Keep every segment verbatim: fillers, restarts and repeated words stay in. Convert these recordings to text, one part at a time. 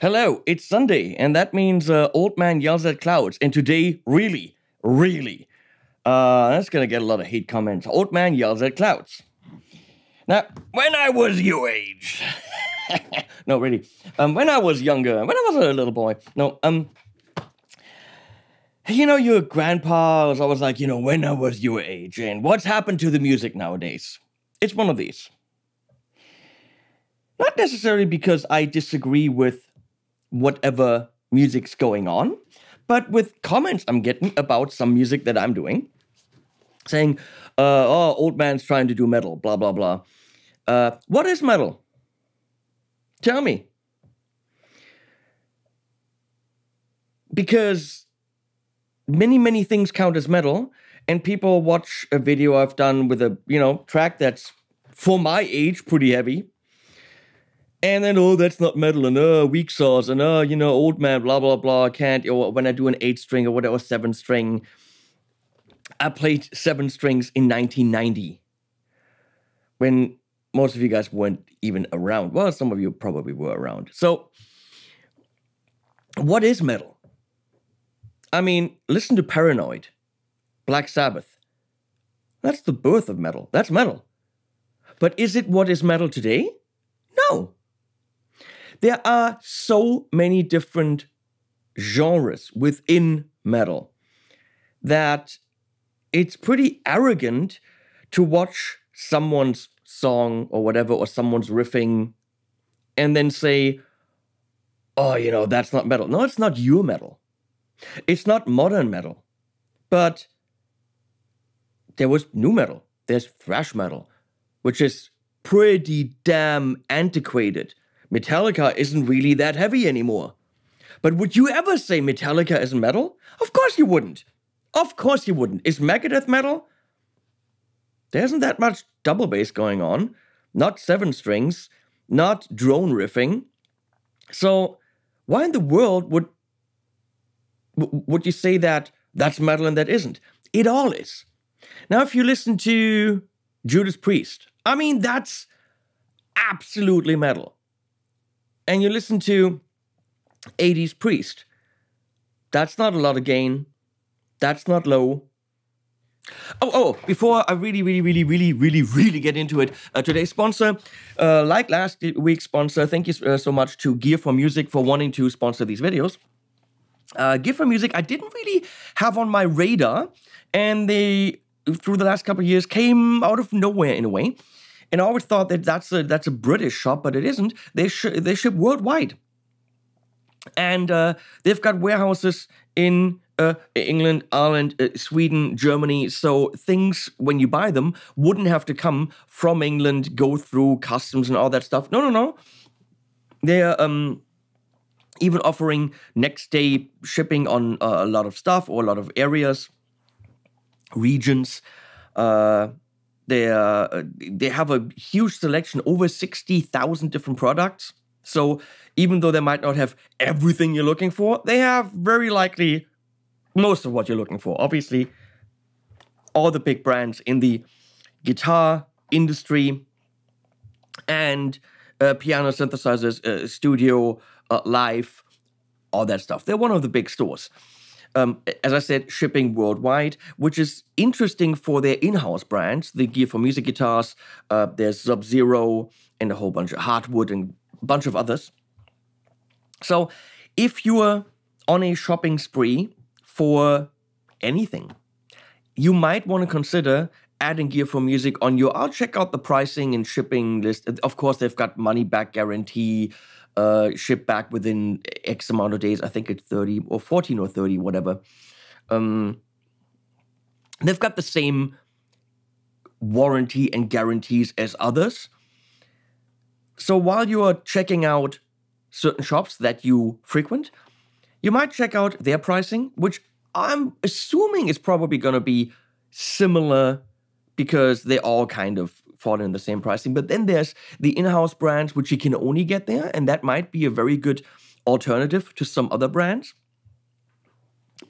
Hello, it's Sunday, and that means uh, Old Man Yells at Clouds. And today, really, really, uh, that's gonna get a lot of hate comments. Old Man Yells at Clouds. Now, when I was your age, no, really, um, when I was younger, when I was a little boy, no, um, you know, your grandpa was always like, you know, when I was your age, and what's happened to the music nowadays? It's one of these. Not necessarily because I disagree with whatever music's going on, but with comments I'm getting about some music that I'm doing, saying, uh, oh, old man's trying to do metal, blah, blah, blah. Uh, what is metal? Tell me. Because many, many things count as metal, and people watch a video I've done with a, you know, track that's, for my age, pretty heavy. And then, oh, that's not metal, and oh, weak sauce, and oh, you know, old man, blah, blah, blah, can't, or when I do an eight string or whatever, seven string, I played seven strings in nineteen ninety when most of you guys weren't even around. Well, some of you probably were around. So what is metal? I mean, listen to Paranoid, Black Sabbath. That's the birth of metal. That's metal. But is it what is metal today? No. There are so many different genres within metal that it's pretty arrogant to watch someone's song or whatever, or someone's riffing, and then say, oh, you know, that's not metal. No, it's not your metal. It's not modern metal. But there was nu metal. There's thrash metal, which is pretty damn antiquated. Metallica isn't really that heavy anymore. But would you ever say Metallica isn't metal? Of course you wouldn't. Of course you wouldn't. Is Megadeth metal? There isn't that much double bass going on. Not seven strings. Not drone riffing. So why in the world would, would you say that that's metal and that isn't? It all is. Now if you listen to Judas Priest, I mean, that's absolutely metal. And you listen to eighties Priest. That's not a lot of gain. That's not low. Oh, oh, before I really, really, really, really, really, really get into it, uh, today's sponsor, uh, like last week's sponsor, thank you uh, so much to Gear four Music for wanting to sponsor these videos. Uh, Gear four Music, I didn't really have on my radar, and they, through the last couple of years, came out of nowhere in a way. And I always thought that that's a, that's a British shop, but it isn't. They, sh they ship worldwide. And uh, they've got warehouses in uh, England, Ireland, uh, Sweden, Germany. So things, when you buy them, wouldn't have to come from England, go through customs and all that stuff. No, no, no. They're um, even offering next-day shipping on uh, a lot of stuff or a lot of areas, regions. Uh, They uh, they have a huge selection, over sixty thousand different products. So even though they might not have everything you're looking for, they have very likely most of what you're looking for. Obviously, all the big brands in the guitar industry and uh, piano synthesizers, uh, studio, uh, live, all that stuff. They're one of the big stores. Um, as I said, shipping worldwide, which is interesting for their in-house brands, the Gear four Music guitars, uh, there's Sub-Zero and a whole bunch of Hardwood and a bunch of others. So if you are on a shopping spree for anything, you might want to consider adding Gear four Music on your, I'll check out the pricing and shipping list. Of course, they've got money back guarantee, Uh, ship back within X amount of days. I think it's thirty or fourteen or thirty, whatever. Um, they've got the same warranty and guarantees as others. So while you are checking out certain shops that you frequent, you might check out their pricing, which I'm assuming is probably going to be similar because they all kind of fall in the same pricing. But then there's the in-house brands, which you can only get there, and that might be a very good alternative to some other brands.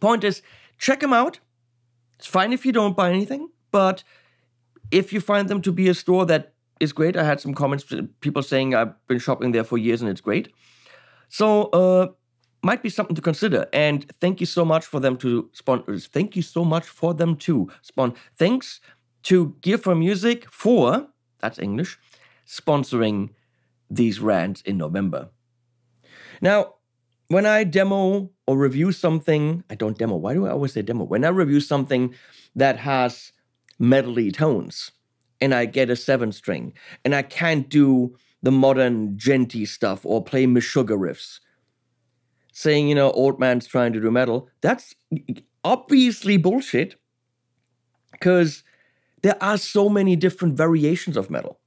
Point is, check them out. It's fine if you don't buy anything, but if you find them to be a store that is great, I had some comments, people saying I've been shopping there for years and it's great, So uh, might be something to consider. And thank you so much for them to sponsor. Thank you so much for them to sponsor. Thanks to Gear four Music for, that's English, sponsoring these rants in November. Now, when I demo or review something, I don't demo, why do I always say demo? When I review something that has medley tones and I get a seven string and I can't do the modern genty stuff or play Meshuggah riffs, saying, you know, old man's trying to do metal, that's obviously bullshit because there are so many different variations of metal.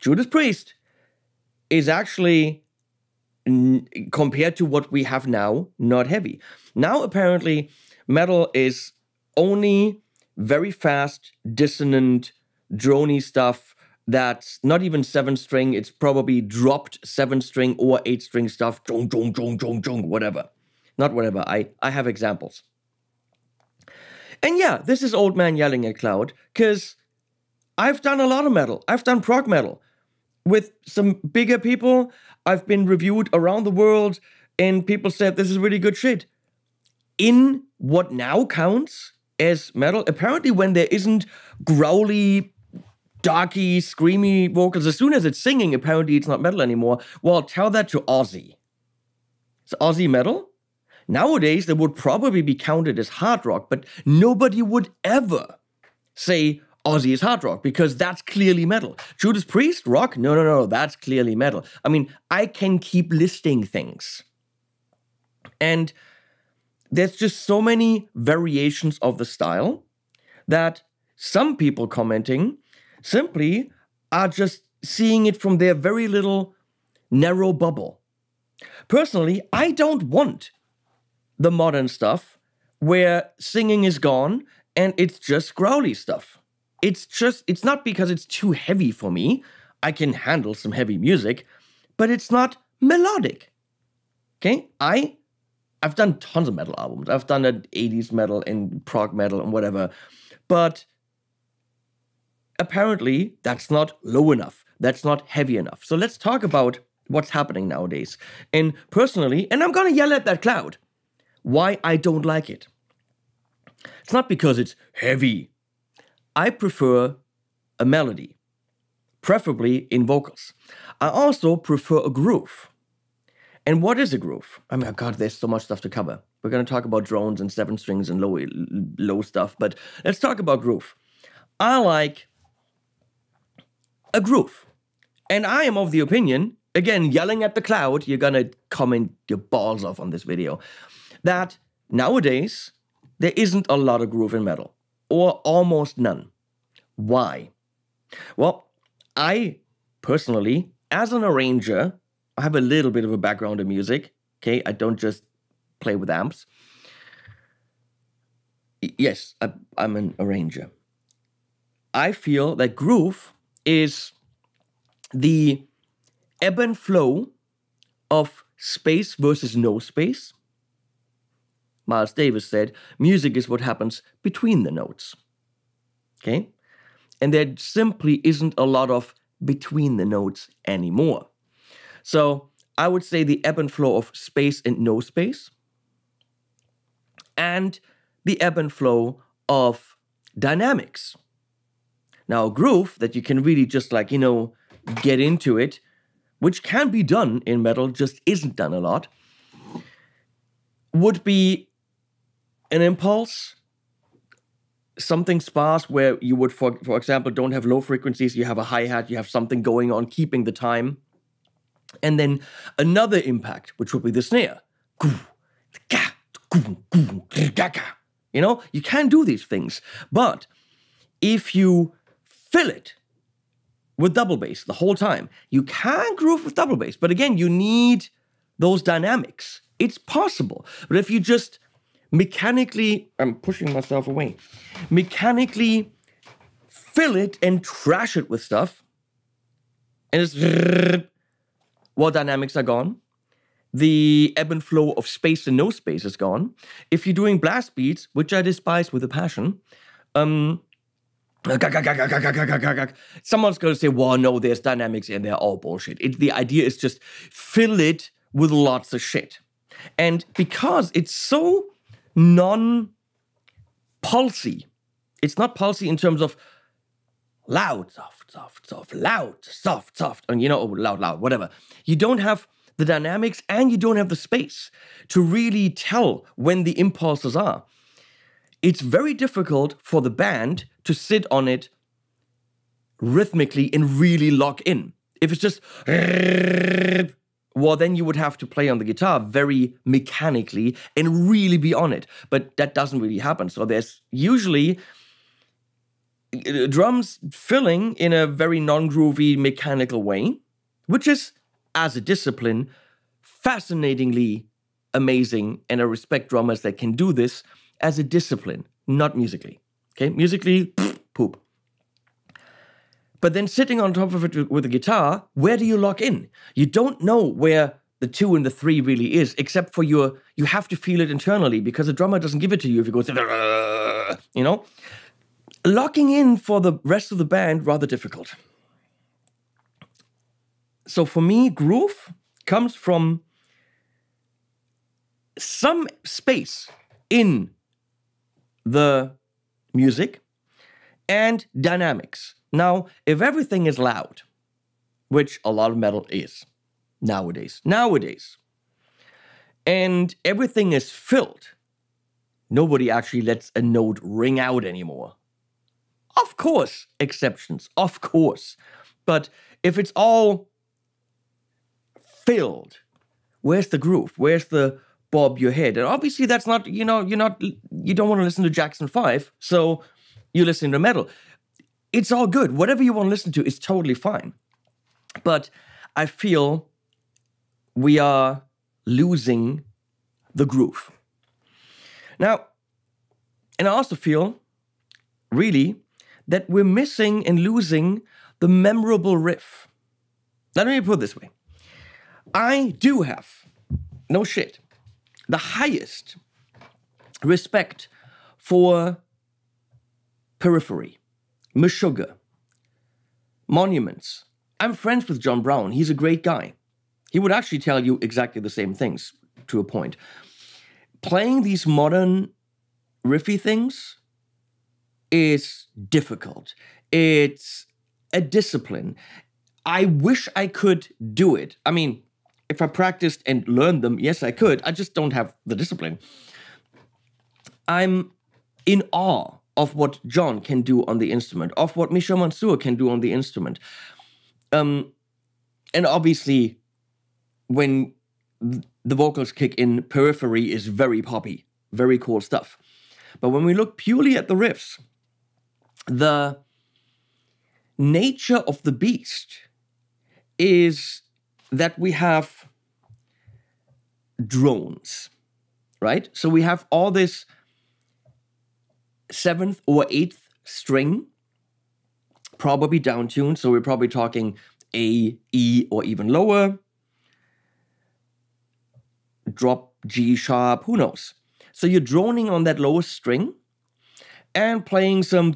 Judas Priest is actually, compared to what we have now, not heavy. Now, apparently, metal is only very fast, dissonant, drony stuff that's not even seven-string. It's probably dropped seven-string or eight-string stuff, jong, jong, jong, jong, jong, whatever. Not whatever. I, I have examples. And yeah, this is old man yelling at cloud, because I've done a lot of metal. I've done prog metal. With some bigger people, I've been reviewed around the world, and people said this is really good shit. In what now counts as metal, apparently when there isn't growly, darky, screamy vocals, as soon as it's singing, apparently it's not metal anymore. Well, tell that to Ozzy. Is Ozzy metal? Nowadays, they would probably be counted as hard rock, but nobody would ever say Ozzy is hard rock, because that's clearly metal. Judas Priest, rock? No, no, no, that's clearly metal. I mean, I can keep listing things. And there's just so many variations of the style that some people commenting simply are just seeing it from their very little narrow bubble. Personally, I don't want the modern stuff where singing is gone and it's just growly stuff. It's just, it's not because it's too heavy for me. I can handle some heavy music, but it's not melodic. Okay? I, I've done tons of metal albums. I've done an eighties metal and prog metal and whatever. But apparently that's not low enough. That's not heavy enough. So let's talk about what's happening nowadays. And personally, and I'm going to yell at that cloud, why I don't like it. It's not because it's heavy. I prefer a melody, preferably in vocals. I also prefer a groove. And what is a groove? I mean, God, there's so much stuff to cover. We're going to talk about drones and seven strings and low, low stuff, but let's talk about groove. I like a groove. And I am of the opinion, again, yelling at the cloud, you're going to comment your balls off on this video, that nowadays there isn't a lot of groove in metal. Or almost none. Why? Well, I personally, as an arranger, I have a little bit of a background in music, okay? I don't just play with amps. Yes, I, I'm an arranger. I feel that groove is the ebb and flow of space versus no space. Miles Davis said, music is what happens between the notes, okay? And there simply isn't a lot of between the notes anymore. So I would say the ebb and flow of space and no space, and the ebb and flow of dynamics. Now, a groove that you can really just like, you know, get into it, which can be done in metal, just isn't done a lot, would be an impulse, something sparse where you would, for, for example, don't have low frequencies, you have a hi-hat, you have something going on, keeping the time. And then another impact, which would be the snare. You know, you can do these things. But if you fill it with double bass the whole time, you can groove with double bass. But again, you need those dynamics. It's possible. But if you just mechanically, I'm pushing myself away, mechanically fill it and trash it with stuff, and it's, well, dynamics are gone. The ebb and flow of space and no space is gone. If you're doing blast beats, which I despise with a passion, um, someone's going to say, well, no, there's dynamics and they're all bullshit. It, the idea is just fill it with lots of shit. And because it's so non-pulsy, it's not pulsy in terms of loud, soft, soft, soft, loud, soft, soft, and you know, oh, loud, loud, whatever. You don't have the dynamics and you don't have the space to really tell when the impulses are. It's very difficult for the band to sit on it rhythmically and really lock in. If it's just, well, then you would have to play on the guitar very mechanically and really be on it. But that doesn't really happen. So there's usually drums filling in a very non-groovy mechanical way, which is, as a discipline, fascinatingly amazing. And I respect drummers that can do this as a discipline, not musically. Okay, musically, pfft, poop. But then sitting on top of it with a guitar, where do you lock in? You don't know where the two and the three really is, except for your, you have to feel it internally because a drummer doesn't give it to you if you go, you know? Locking in for the rest of the band, rather difficult. So for me, groove comes from some space in the music and dynamics. Now, if everything is loud, which a lot of metal is nowadays, nowadays, and everything is filled, nobody actually lets a note ring out anymore. Of course, exceptions, of course. But if it's all filled, where's the groove? Where's the bob your head? And obviously that's not, you know, you're not, you don't want to listen to Jackson five, so you listen to metal. It's all good. Whatever you want to listen to is totally fine. But I feel we are losing the groove. Now, and I also feel, really, that we're missing and losing the memorable riff. Let me put it this way. I do have, no shit, the highest respect for Periphery, Meshuggah, Monuments. I'm friends with John Brown. He's a great guy. He would actually tell you exactly the same things to a point. Playing these modern riffy things is difficult. It's a discipline. I wish I could do it. I mean, if I practiced and learned them, yes, I could. I just don't have the discipline. I'm in awe of what John can do on the instrument, of what Misha Mansoor can do on the instrument. Um, and obviously, when the vocals kick in, Periphery is very poppy, very cool stuff. But when we look purely at the riffs, the nature of the beast is that we have drones, right? So we have all this seventh or eighth string, probably downtuned, so we're probably talking A, E, or even lower. Drop G sharp, who knows? So you're droning on that lowest string and playing some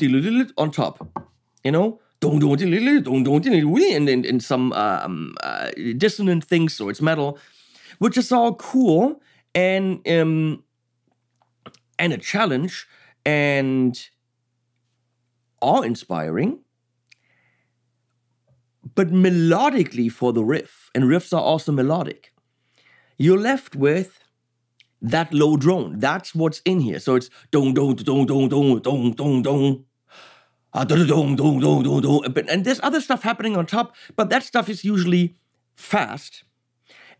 on top, you know? And, and, and some um, uh, dissonant things, so it's metal, which is all cool and um, and a challenge, and awe-inspiring, but melodically for the riff, and riffs are also melodic, you're left with that low drone. That's what's in here. So it's dong dong dong dong dong dong dong dong dong dong dong dong, and there's other stuff happening on top, but that stuff is usually fast,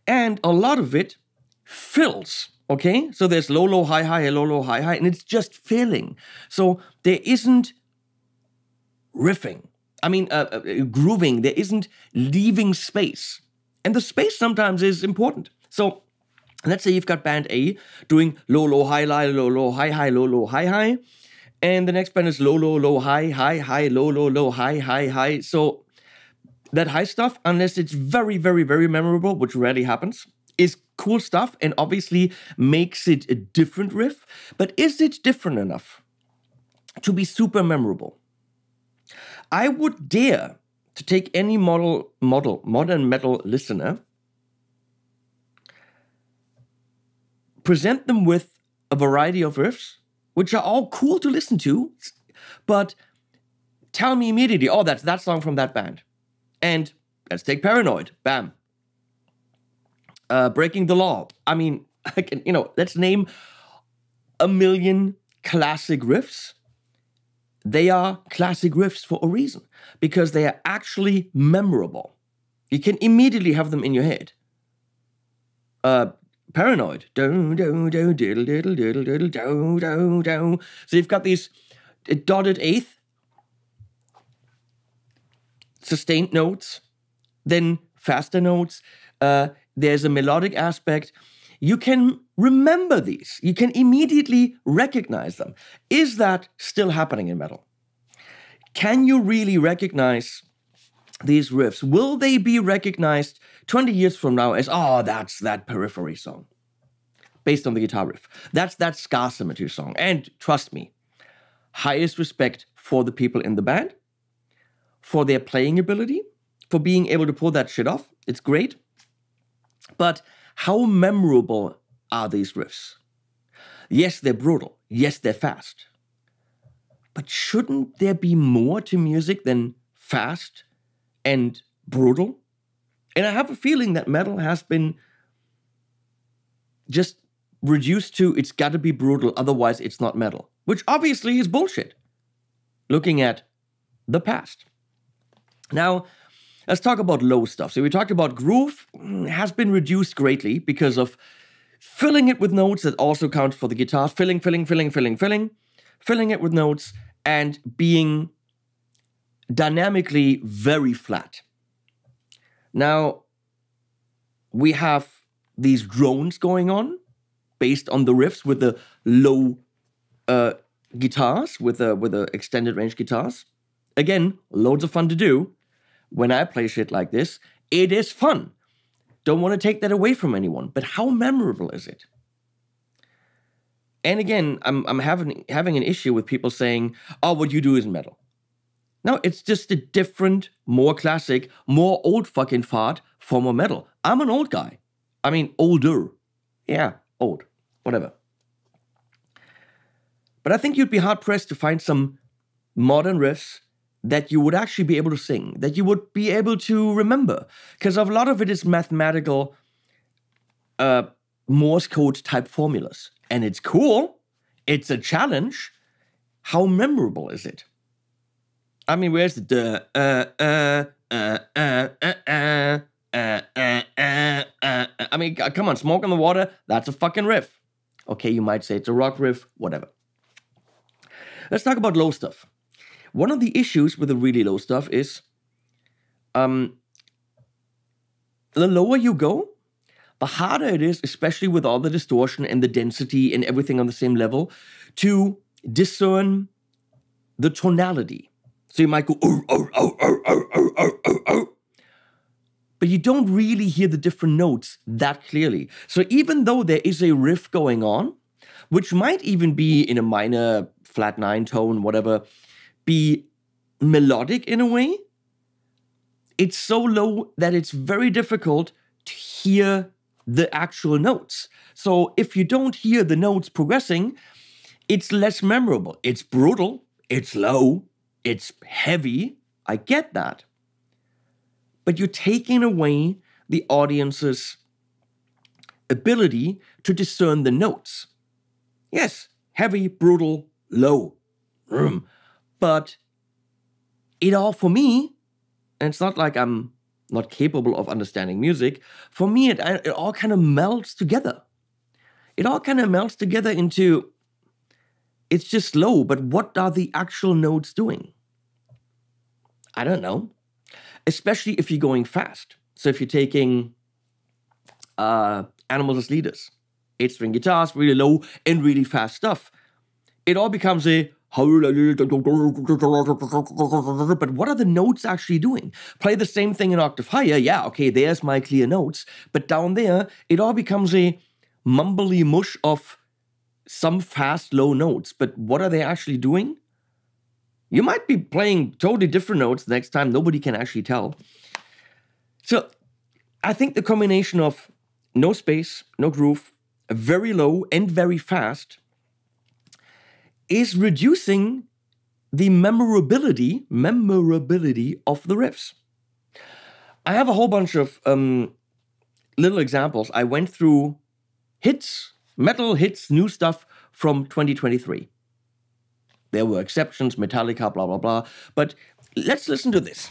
and a lot of it fills. Okay, so there's low, low, high, high, low, low, high, high, and it's just filling. So there isn't riffing. I mean, uh, uh, grooving. There isn't leaving space. And the space sometimes is important. So let's say you've got band A doing low, low, high, high, low, low, high, high, low, low, high, high. And the next band is low, low, low, high, high, high, low, low, low, high, high, high. So that high stuff, unless it's very, very, very memorable, which rarely happens, is cool stuff and obviously makes it a different riff, but is it different enough to be super memorable? I would dare to take any model, model, modern metal listener present them with a variety of riffs, which are all cool to listen to, but tell me immediately, oh, that's that song from that band. And let's take Paranoid, bam. Uh, Breaking the Law. I mean, I can, you know, let's name a million classic riffs. They are classic riffs for a reason, because they are actually memorable. You can immediately have them in your head. Uh, Paranoid. Do, do, do, diddle, diddle, diddle, diddle, do, do, do. So you've got these dotted eighth, sustained notes, then faster notes. Uh, there's a melodic aspect. You can remember these. You can immediately recognize them. Is that still happening in metal? Can you really recognize these riffs? Will they be recognized twenty years from now as, oh, that's that Periphery song, based on the guitar riff. That's that Scar Symmetry song. And trust me, highest respect for the people in the band, for their playing ability, for being able to pull that shit off. It's great. But how memorable are these riffs? Yes, they're brutal. Yes, they're fast. But shouldn't there be more to music than fast and brutal? And I have a feeling that metal has been just reduced to it's got to be brutal, otherwise it's not metal, which obviously is bullshit, looking at the past. Now, let's talk about low stuff. So we talked about groove has been reduced greatly because of filling it with notes that also count for the guitar, filling, filling, filling, filling, filling, filling it with notes and being dynamically very flat. Now, we have these drones going on based on the riffs with the low uh, guitars, with the, with the extended range guitars. Again, loads of fun to do. When I play shit like this, it is fun. Don't want to take that away from anyone, but how memorable is it? And again, I'm, I'm having, having an issue with people saying, oh, what you do is metal. No, it's just a different, more classic, more old fucking fart form of metal. I'm an old guy. I mean, older. Yeah, old. Whatever. But I think you'd be hard-pressed to find some modern riffs that you would actually be able to sing, that you would be able to remember. Because a lot of it is mathematical uh, Morse code type formulas. And it's cool. It's a challenge. How memorable is it? I mean, where's the duh, uh, uh, uh, uh, uh, uh, uh, uh, uh, uh, I mean, come on, Smoke on the Water, that's a fucking riff. Okay, you might say it's a rock riff, whatever. Let's talk about low stuff. One of the issues with the really low stuff is um, the lower you go, the harder it is, especially with all the distortion and the density and everything on the same level, to discern the tonality. So you might go, oh, oh, oh, oh, oh, oh, oh, oh, oh. But you don't really hear the different notes that clearly. So even though there is a riff going on, which might even be in a minor flat nine tone, whatever, be melodic in a way, it's so low that it's very difficult to hear the actual notes. So if you don't hear the notes progressing, it's less memorable. It's brutal. It's low. It's heavy, I get that. But you're taking away the audience's ability to discern the notes. Yes, heavy, brutal, low. Mm. But it all, for me, and it's not like I'm not capable of understanding music, for me it, it all kind of melts together. It all kind of melts together into... It's just low, but what are the actual notes doing? I don't know. Especially if you're going fast. So if you're taking uh, Animals as Leaders, eight string guitars, really low and really fast stuff, it all becomes a... But what are the notes actually doing? Play the same thing an octave higher. Yeah, okay, there's my clear notes. But down there, it all becomes a mumbly mush of some fast, low notes, but what are they actually doing? You might be playing totally different notes next time. Nobody can actually tell. So I think the combination of no space, no groove, very low and very fast, is reducing the memorability, memorability of the riffs. I have a whole bunch of um, little examples. I went through hits, metal hits, new stuff from twenty twenty-three. There were exceptions, Metallica, blah, blah, blah. But let's listen to this.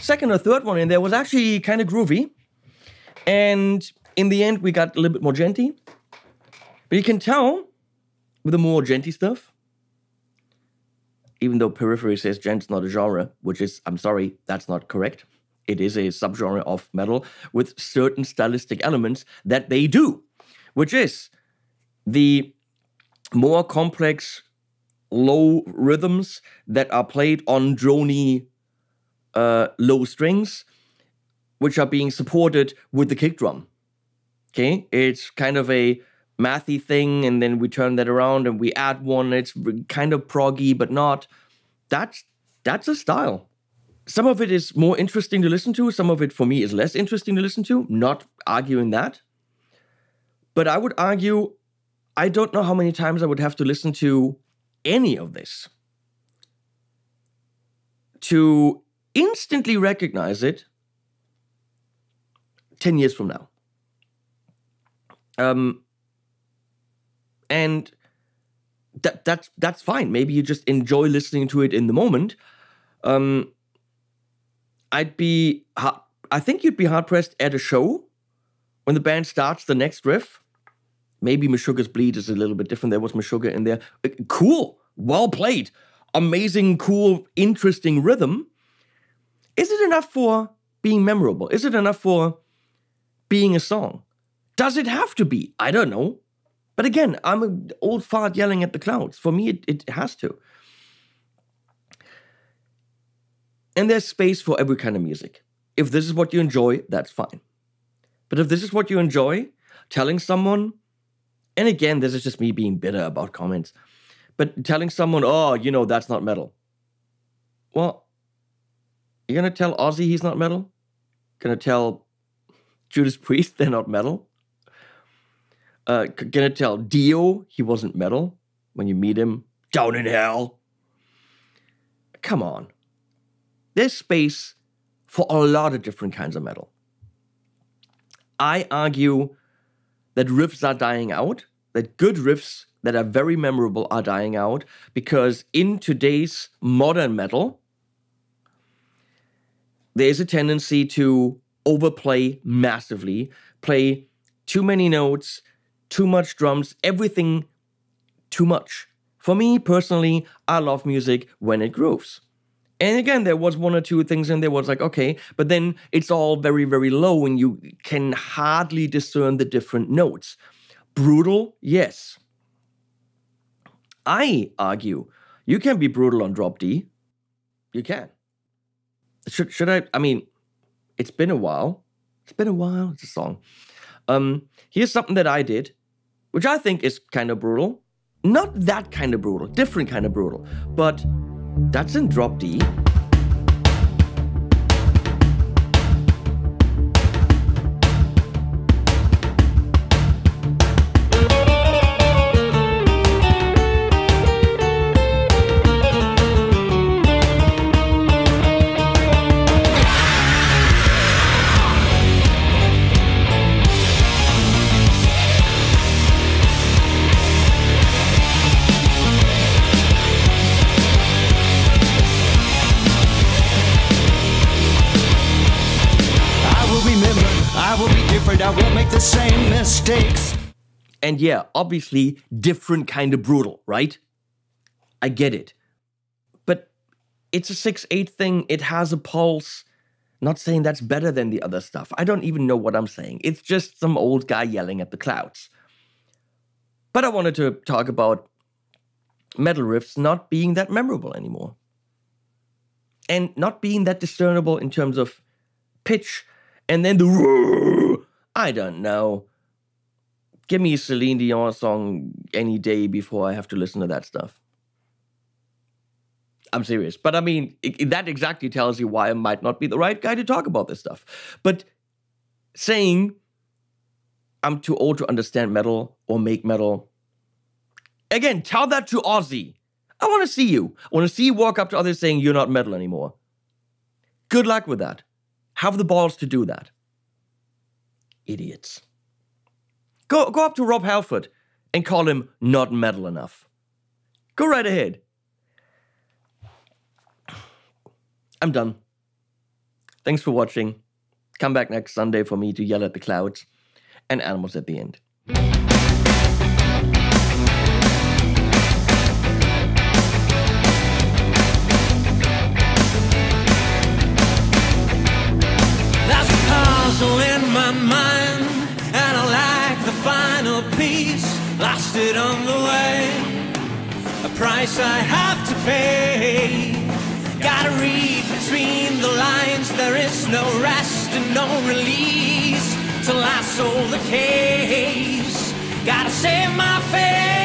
Second or third one in there was actually kind of groovy, and in the end we got a little bit more genty. But you can tell with the more genty stuff, even though Periphery says gent's not a genre, which is, I'm sorry, that's not correct. It is a subgenre of metal with certain stylistic elements that they do, which is the more complex low rhythms that are played on drony Uh, low strings, which are being supported with the kick drum. Okay, it's kind of a mathy thing, and then we turn that around and we add one. It's kind of proggy, but not. That's that's a style. Some of it is more interesting to listen to. Some of it, for me, is less interesting to listen to. Not arguing that, but I would argue, I don't know how many times I would have to listen to any of this to instantly recognize it ten years from now. Um, and that, that's, that's fine. Maybe you just enjoy listening to it in the moment. Um, I'd be, I think you'd be hard-pressed at a show when the band starts the next riff. Maybe Meshuggah's Bleed is a little bit different. There was Meshuggah in there. Cool, well played, amazing, cool, interesting rhythm. Is it enough for being memorable? Is it enough for being a song? Does it have to be? I don't know. But again, I'm an old fart yelling at the clouds. For me, it, it has to. And there's space for every kind of music. If this is what you enjoy, that's fine. But if this is what you enjoy, telling someone, and again, this is just me being bitter about comments, but telling someone, oh, you know, that's not metal. Well, you're going to tell Ozzy he's not metal? Going to tell Judas Priest they're not metal? Uh, going to tell Dio he wasn't metal when you meet him? Down in hell. Come on. There's space for a lot of different kinds of metal. I argue that riffs are dying out, that good riffs that are very memorable are dying out, because in today's modern metal, there's a tendency to overplay massively, play too many notes, too much drums, everything too much. For me, personally, I love music when it grooves. And again, there was one or two things in there was like, okay, but then it's all very, very low and you can hardly discern the different notes. Brutal, yes. I argue you can be brutal on drop D. You can. Should, should I, I mean, it's been a while. It's been a while, it's a song. Um, here's something that I did, which I think is kind of brutal. Not that kind of brutal, different kind of brutal, but that's in drop D. Same mistakes. And yeah, obviously different kind of brutal, right? I get it. But it's a six eight thing, it has a pulse. Not saying that's better than the other stuff. I don't even know what I'm saying. It's just some old guy yelling at the clouds. But I wanted to talk about metal riffs not being that memorable anymore. And not being that discernible in terms of pitch, and then the... I don't know. Give me a Celine Dion song any day before I have to listen to that stuff. I'm serious. But I mean, it, that exactly tells you why I might not be the right guy to talk about this stuff. But saying I'm too old to understand metal or make metal, again, tell that to Ozzy. I want to see you. I want to see you walk up to others saying you're not metal anymore. Good luck with that. Have the balls to do that. Idiots. Go, go up to Rob Halford and call him not metal enough. Go right ahead. I'm done. Thanks for watching. Come back next Sunday for me to yell at the clouds and animals at the end. That's a puzzle in my mind. Lost it on the way, a price I have to pay. Gotta read between the lines, there is no rest and no release till I solve the case. Gotta save my face.